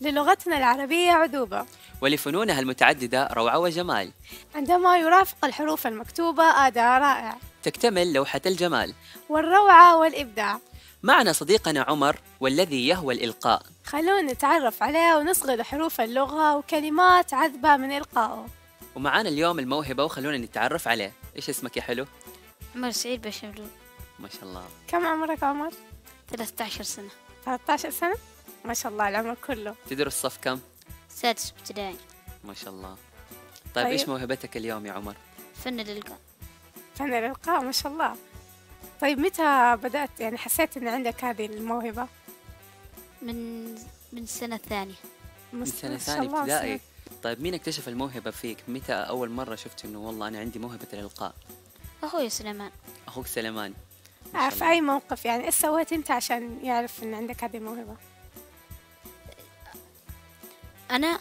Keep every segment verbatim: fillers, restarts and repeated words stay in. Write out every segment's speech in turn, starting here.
للغتنا العربية عذوبة، ولفنونها المتعددة روعة وجمال. عندما يرافق الحروف المكتوبة أداء رائع تكتمل لوحة الجمال والروعة والإبداع. معنا صديقنا عمر والذي يهوى الإلقاء، خلونا نتعرف عليه ونصغر حروف اللغة وكلمات عذبة من إلقائه. ومعانا اليوم الموهبة وخلونا نتعرف عليه. إيش اسمك يا حلو؟ عمر سعيد بشملون. ما شاء الله. كم عمرك عمر؟ ثلاثة عشر سنة. ثلاثة عشر سنة؟ ما شاء الله العمر كله. تدرس صف كم؟ سادس ابتدائي. ما شاء الله. طيب, طيب إيش موهبتك اليوم يا عمر؟ فن الإلقاء. فن الإلقاء ما شاء الله. طيب متى بدأت يعني حسيت إن عندك هذه الموهبة؟ من من سنة ثانية. من سنة ثانية ابتدائي. طيب مين اكتشف الموهبة فيك؟ متى أول مرة شفت إنه والله أنا عندي موهبة الإلقاء؟ أخوي سليمان. أخوك سليمان. أعرف أي موقف يعني إيش سويت أنت عشان يعرف إن عندك هذه الموهبة؟ أنا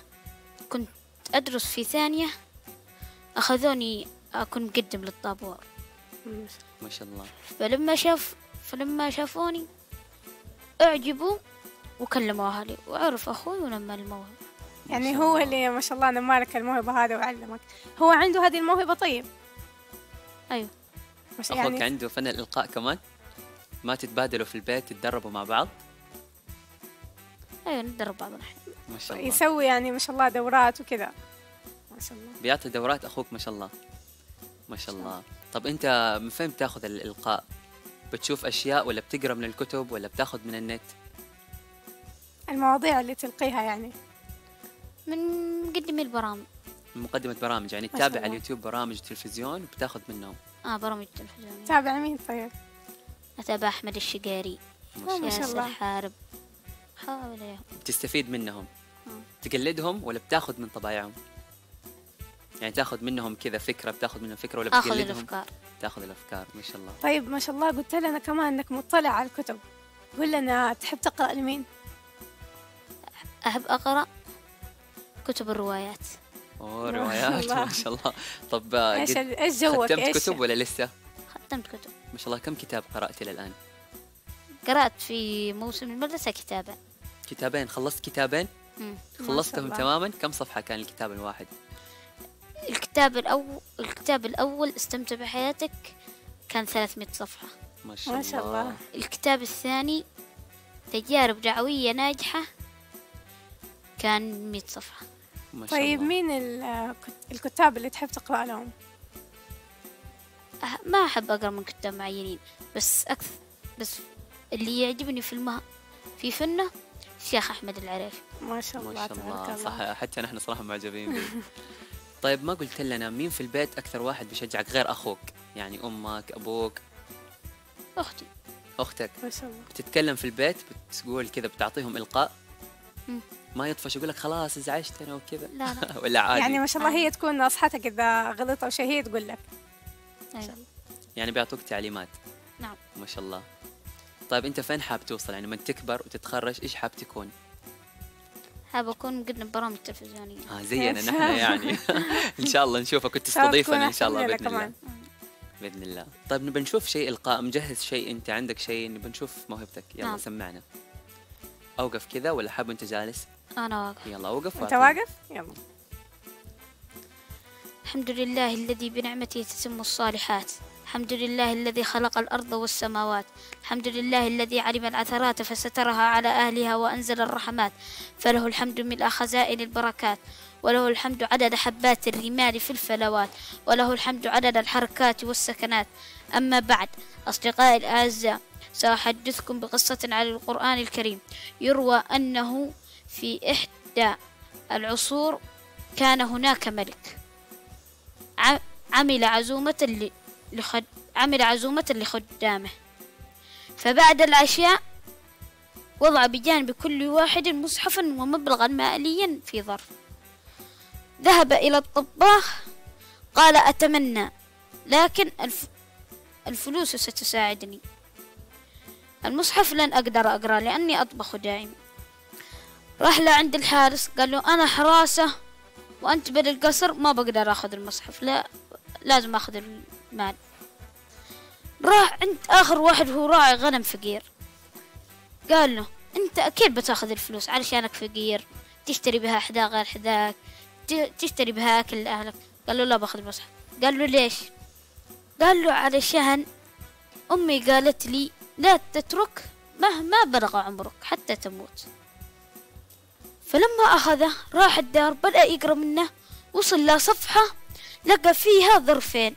كنت أدرس في ثانية، أخذوني أكون مقدم للطابور. ما شاء الله. فلما شاف فلما شافوني أعجبوا وكلموا أهلي وعرف أخوي ونمى الموهبة. يعني هو اللي ما شاء الله نمى لك الموهبة هذا وعلمك. هو عنده هذه الموهبة طيب؟ أيوه. أخوك يعني عنده فن الإلقاء كمان؟ ما تتبادلوا في البيت تتدربوا مع بعض؟ أيوه نتدرب بعض الحين. ما شاء الله. يسوي يعني ما شاء الله دورات وكذا. ما شاء الله. بيعطي دورات أخوك ما شاء الله. ما شاء الله. طب أنت من فين بتاخذ الإلقاء؟ بتشوف أشياء ولا بتقرأ من الكتب ولا بتاخذ من النت؟ المواضيع اللي تلقيها يعني من مقدمي البرامج. من مقدمة برامج يعني تتابع على اليوتيوب برامج تلفزيون وبتاخذ منهم. اه برامج تلفزيونية. تابع مين طيب؟ أتابع أحمد الشقيري. ما شاء الله. حارب. حاول. بتستفيد منهم. تقلدهم ولا بتاخذ من طبايعهم؟ يعني تاخذ منهم كذا فكره بتاخذ منهم فكره ولا بتقلدهم؟ تاخذ الافكار. تاخذ الافكار ما شاء الله. طيب ما شاء الله قلت لنا كمان انك مطلع على الكتب، قول لنا تحب تقرا لمين؟ احب اقرا كتب الروايات. اوه روايات ما شاء الله. طب ايش ايش جوك؟ ختمت كتب ولا لسه؟ ختمت كتب. ما شاء الله. كم كتاب قرات الى الان؟ قرات في موسم المدرسه كتابين. كتابين؟ خلصت كتابين؟ خلصتهم تماما؟ كم صفحة كان الكتاب الواحد؟ الكتاب الأول الكتاب الأول استمتع بحياتك كان ثلاثمئة صفحة. ما شاء, ما شاء الله. الله. الكتاب الثاني تجارب دعوية ناجحة كان مئة صفحة. ما شاء طيب الله. مين الكتاب اللي تحب تقرأ لهم؟ ما أحب أقرأ من كتاب معينين، بس أكثر بس اللي يعجبني في المه في فنه الشيخ أحمد العريف. ما شاء الله تبارك الله. صح حتى نحن صراحة معجبين به. طيب ما قلت لنا مين في البيت أكثر واحد بيشجعك غير أخوك؟ يعني أمك، أبوك؟ أختي. أختك. ما شاء الله. بتتكلم في البيت بتقول كذا بتعطيهم إلقاء؟ مم. ما يطفش يقول لك خلاص ازعجتنا وكذا؟ لا لا. ولا عادي؟ يعني ما شاء الله هي تكون ناصحتك إذا غلط أو شيء هي تقول لك. ما شاء الله. يعني بيعطوك تعليمات. نعم. ما شاء الله. طيب أنت فين حاب توصل يعني من تكبر وتتخرج إيش حاب تكون؟ حاب أكون مقدم برامج تلفزيونية. آه زينا نحن يعني. إن شاء الله نشوفك وتستضيفنا إن شاء الله بإذن الله. بإذن الله. طيب نبي نشوف شيء إلقاء، مجهز شيء أنت عندك شيء نبي نشوف موهبتك، يلا سمعنا. أوقف كذا ولا حاب أنت جالس؟ أنا واقف. يلا أوقف. أنت واقف؟ يلا. الحمد لله الذي بنعمته تتم الصالحات. الحمد لله الذي خلق الأرض والسماوات. الحمد لله الذي علم العثرات فسترها على أهلها وأنزل الرحمات، فله الحمد ملء خزائن البركات، وله الحمد عدد حبات الرمال في الفلوات، وله الحمد عدد الحركات والسكنات. أما بعد أصدقائي الأعزاء، سأحدثكم بقصة عن القرآن الكريم. يروى أنه في إحدى العصور كان هناك ملك عمل عزومة ل لخد... عمل عزومة لخدامه، فبعد العشاء وضع بجانب كل واحد مصحفا ومبلغا ماليا في ظرف. ذهب إلى الطباخ قال أتمنى لكن الف... الفلوس ستساعدني، المصحف لن أقدر أقرأ لأني أطبخ دائما. راح لعند الحارس قال له أنا حراسة وأنت بل القصر، ما بقدر أخذ المصحف، لا لازم أخذ ال... مال. راح عند آخر واحد هو راعي غنم فقير، قال له أنت أكيد بتاخذ الفلوس علشانك فقير تشتري بها حذاء غير حذاك، تشتري بها أكل لأهلك. قال له لا باخذ المصحف. قال له ليش؟ قال له علشان أمي قالت لي لا تترك مهما بلغ عمرك حتى تموت. فلما أخذه راح الدار، بدأ يقرأ منه، وصل لصفحة لقى فيها ظرفين،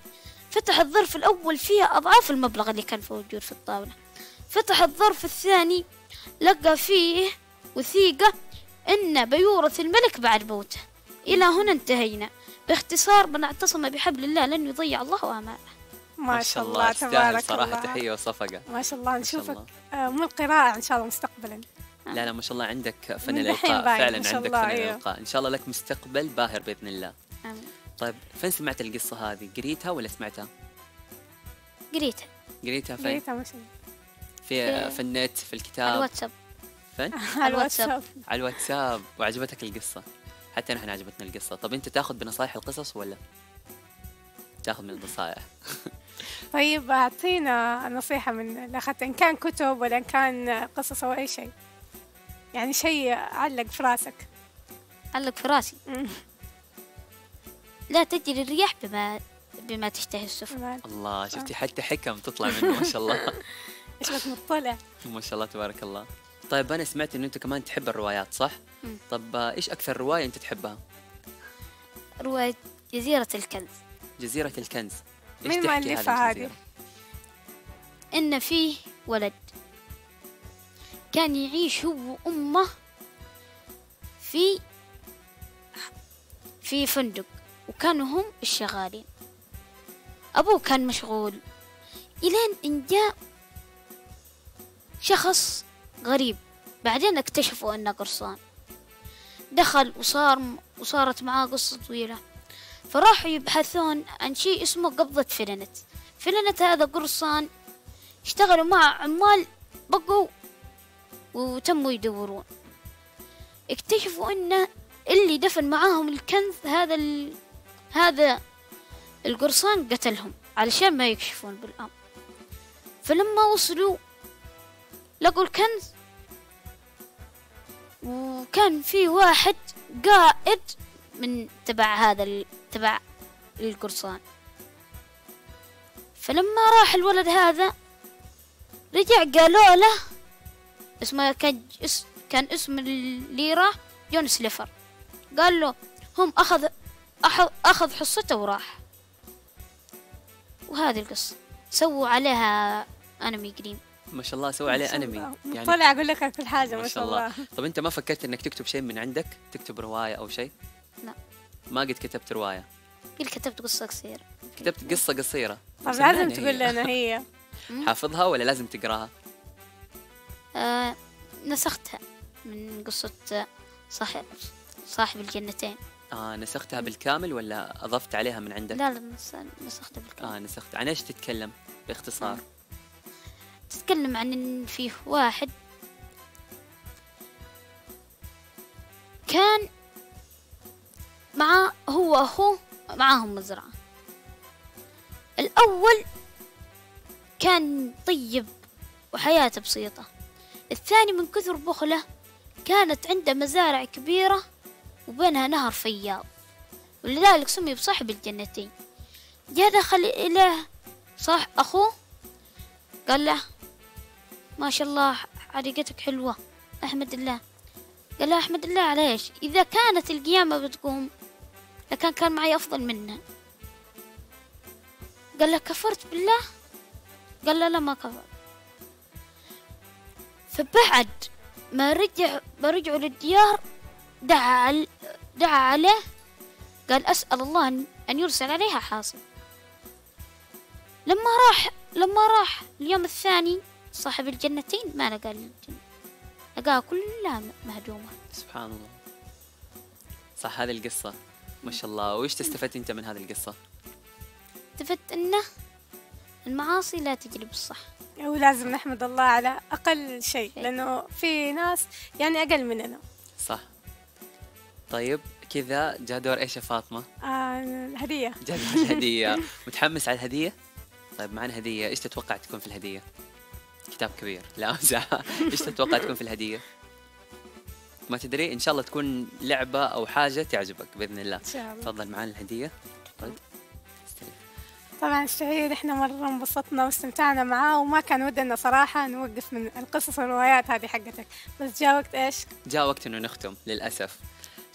فتح الظرف الأول فيها أضعاف المبلغ اللي كان موجود في الطاولة، فتح الظرف الثاني لقى فيه وثيقة إن بيورث الملك بعد موته. إلى هنا انتهينا. باختصار، من اعتصم بحبل الله لن يضيع الله أماله. ما شاء الله تبارك الله، صراحة تحية وصفقة. ما شاء الله، نشوفك من القراءة إن شاء الله مستقبلا. لا لا ما شاء الله، عندك فن الإلقاء فعلا، عندك فن الإلقاء، إن شاء الله لك مستقبل باهر بإذن الله. آمين. طيب فين سمعت القصة هذه؟ قريتها ولا سمعتها؟ قريتها. قريتها فين؟ قريتها مثلا في في النت، في الكتاب، على الواتساب. فين؟ على الواتساب. على الواتساب. وعجبتك القصة؟ حتى نحن عجبتنا القصة. طب أنت تاخذ بنصائح القصص ولا تاخذ من النصائح؟ طيب أعطينا نصيحة من الأخت، إن كان كتب ولا إن كان قصص أو أي شيء، يعني شيء علق في راسك. علق في راسي. لا تجري الرياح بما بما تشتهي السفن. الله، شفتي حتى حكم تطلع منه ما شاء الله. ايش بك مطلع. ما شاء الله تبارك الله. طيب انا سمعت انه انت كمان تحب الروايات صح؟ مم. طب ايش اكثر روايه انت تحبها؟ روايه جزيره الكنز. جزيره الكنز، ايش تحكي؟ مين مؤلفها هذه؟ ان فيه ولد كان يعيش هو وامه في في فندق، وكانوا هم الشغالين. أبوه كان مشغول، إلين إن جاء شخص غريب، بعدين اكتشفوا أنه قرصان، دخل وصار وصارت معاه قصة طويلة. فراحوا يبحثون عن شيء اسمه قبضة فلنت. فلنت هذا قرصان، اشتغلوا مع عمال بقوا وتموا يدورون، اكتشفوا أنه اللي دفن معاهم الكنز هذا ال... هذا القرصان قتلهم علشان ما يكشفون بالأمر. فلما وصلوا لقوا الكنز، وكان في واحد قائد من تبع هذا ال... تبع القرصان. فلما راح الولد هذا رجع، قالوا له اسمه كان اسم كان اسم الليرة جون سليفر. قال له هم أخذ أخذ حصته وراح. وهذه القصة سووا عليها أنمي قريب. ما شاء الله سووا عليها أنمي. يعني طلع أقول لك كل حاجة ما شاء الله. طب أنت ما فكرت إنك تكتب شيء من عندك؟ تكتب رواية أو شيء؟ لا. ما قد كتبت رواية؟ قل كتبت قصة قصيرة. كتبت قصة قصيرة. طب لازم تقول لنا هي. حافظها ولا لازم تقراها؟ آه نسختها من قصة صاحب صاحب الجنتين. آه نسختها بالكامل ولا أضفت عليها من عندك؟ لا لا نسختها بالكامل. آه نسخت. عن إيش تتكلم باختصار؟ تتكلم عن إن فيه واحد كان مع هو أخوه معاهم مزرعة. الأول كان طيب وحياته بسيطة، الثاني من كثر بخله كانت عنده مزارع كبيرة وبينها نهر فياض، ولذلك سمي بصاحب الجنتين. جاء دخل إليه صاح أخوه، قال له ما شاء الله عريقتك حلوة أحمد الله. قال له أحمد الله على إيش؟ إذا كانت القيامة بتقوم لكان كان معي أفضل منها. قال له كفرت بالله؟ قال له لا ما كفرت. فبعد ما رجع ما رجعوا للديار دعا دعا عليه، قال أسأل الله أن يرسل عليها حاصب. لما راح لما راح اليوم الثاني صاحب الجنتين ما لقى الجنة، لقاها كلها مهدومة. سبحان الله. صح هذه القصة ما شاء الله. وإيش تستفدت أنت من هذه القصة؟ استفدت أنه المعاصي لا تجلب الصح، ولازم نحمد الله على أقل شيء، لأنه في ناس يعني أقل مننا. صح. طيب كذا جاء دور إيش يا فاطمة؟ آه الهدية. جاء دور الهدية. متحمس على الهدية؟ طيب معنا هدية، إيش تتوقع تكون في الهدية؟ كتاب كبير، لا أمزح. إيش تتوقع تكون في الهدية؟ ما تدري، ان شاء الله تكون لعبه او حاجه تعجبك باذن الله. ان شاء الله. تفضل معانا الهديه. طبعا الشهيد احنا مره انبسطنا واستمتعنا معاه، وما كان ودنا صراحه نوقف من القصص والروايات هذه حقتك، بس جاء وقت ايش؟ جاء وقت انه نختم للاسف.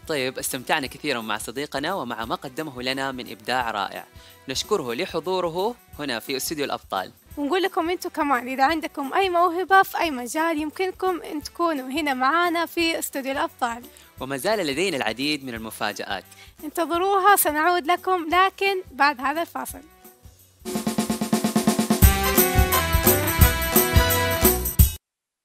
طيب استمتعنا كثيرا مع صديقنا ومع ما قدمه لنا من ابداع رائع، نشكره لحضوره هنا في استوديو الابطال. ونقول لكم انتم كمان اذا عندكم اي موهبه في اي مجال يمكنكم ان تكونوا هنا معانا في استوديو الابطال. وما زال لدينا العديد من المفاجآت، انتظروها سنعود لكم لكن بعد هذا الفاصل.